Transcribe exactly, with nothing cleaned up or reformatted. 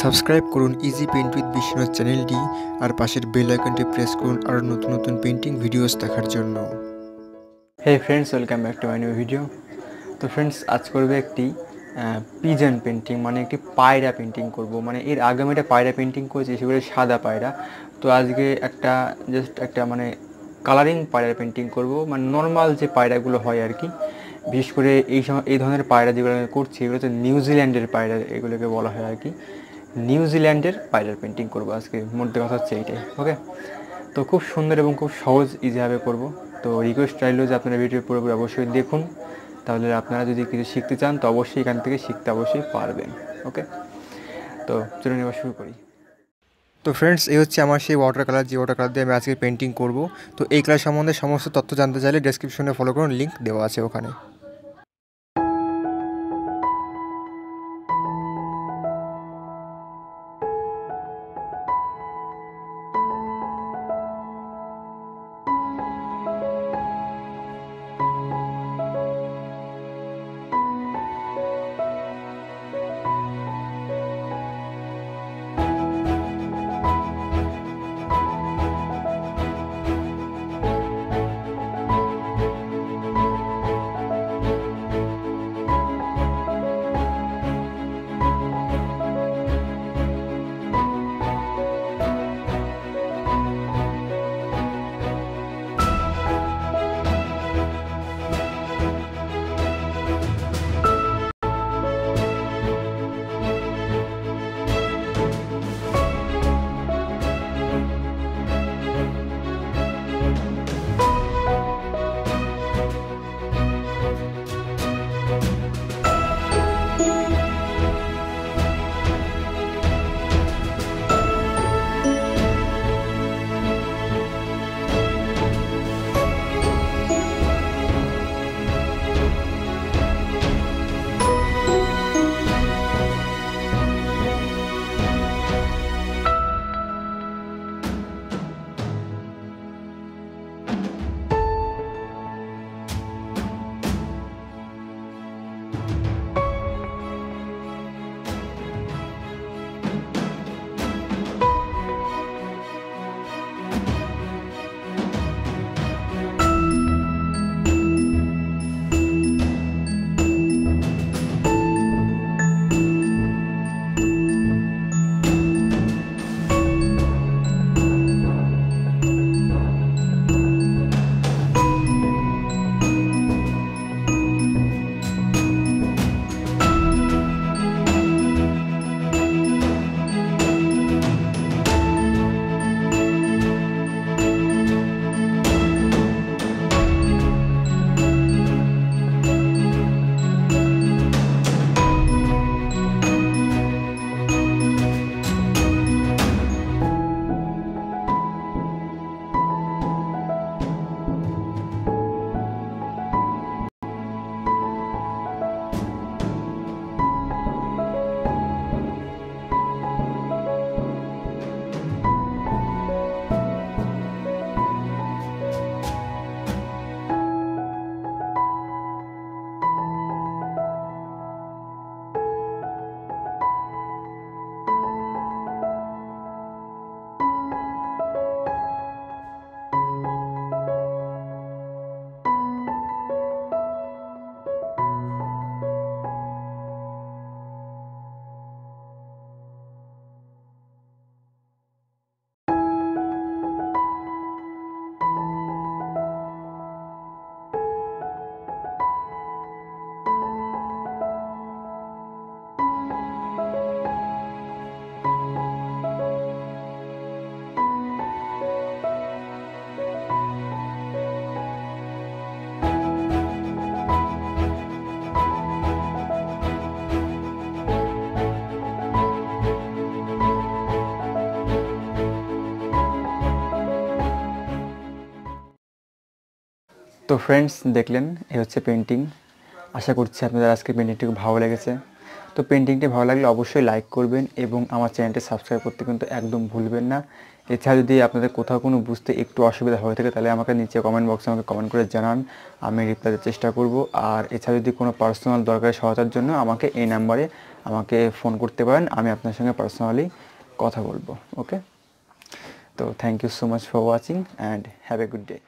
Subscribe করুন easy paint with Biswanath চ্যানেলটি আর পাশের বেল আইকনটি প্রেস করুন আর নতুন নতুন পেইন্টিং ভিডিওস দেখার জন্য। Hey friends, welcome back to my new video. তো ফ্রেন্ডস, আজ করব একটি পিজন পেইন্টিং, মানে একটি পায়রা পেইন্টিং করব। মানে এর আগে আমি একটা পায়রা পেইন্টিং করেছি, সেগুলো সাদা পায়রা। তো আজকে একটা জাস্ট একটা মানে কালারিং পায়রা পেইন্টিং করব, মানে নর্মাল যে পায়রাগুলো হয় আর কি। বিশেষ করে এই সময় এই ধরনের পায়রা যেগুলো আমি করছি, এগুলো হচ্ছে নিউজিল্যান্ডের পায়রা, এগুলোকে বলা হয় আর কি। নিউজিল্যান্ডের পায়রার পেন্টিং করবো আজকে, মধ্যে কথা হচ্ছে এইটাই। ওকে, তো খুব সুন্দর এবং খুব সহজ ইজিভাবে করব। তো রিকোয়েস্ট চাইলো যে আপনারা ভিডিও পুরোপুরি অবশ্যই দেখুন, তাহলে আপনারা যদি কিছু শিখতে চান তো অবশ্যই এখান থেকে শিখতে অবশ্যই পারবেন। ওকে, তো চলুন এবার শুরু করি। তো ফ্রেন্ডস, এই হচ্ছে আমার সেই ওয়াটার কালার, যে ওয়াটার কালার দিয়ে আমি আজকে পেন্টিং করব। তো এই কালার সম্বন্ধে সমস্ত তথ্য জানতে চাইলে ডেসক্রিপশনে ফলো করুন, লিঙ্ক দেওয়া আছে ওখানে। তো ফ্রেন্ডস, দেখলেন এই হচ্ছে পেন্টিং। আশা করছি আপনাদের আজকে পেন্টিংটি ভালো লেগেছে। তো পেন্টিংটি ভালো লাগলে অবশ্যই লাইক করবেন এবং আমার চ্যানেলটি সাবস্ক্রাইব করতে কিন্তু একদম ভুলবেন না। এছাড়া যদি আপনাদের কোথাও কোনো বুঝতে একটু অসুবিধা হয়ে থাকে তাহলে আমাকে নিচে কমেন্ট বক্সে আমাকে কমেন্ট করে জানান, আমি রিপ্লাই দেওয়ার চেষ্টা করব। আর এছাড়া যদি কোনো পার্সোনাল দরকারের সহায়তার জন্য আমাকে এই নাম্বারে আমাকে ফোন করতে পারেন, আমি আপনার সঙ্গে পার্সোনালি কথা বলবো। ওকে, তো thank you so much for watching and have a good day.